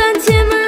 sta insieme.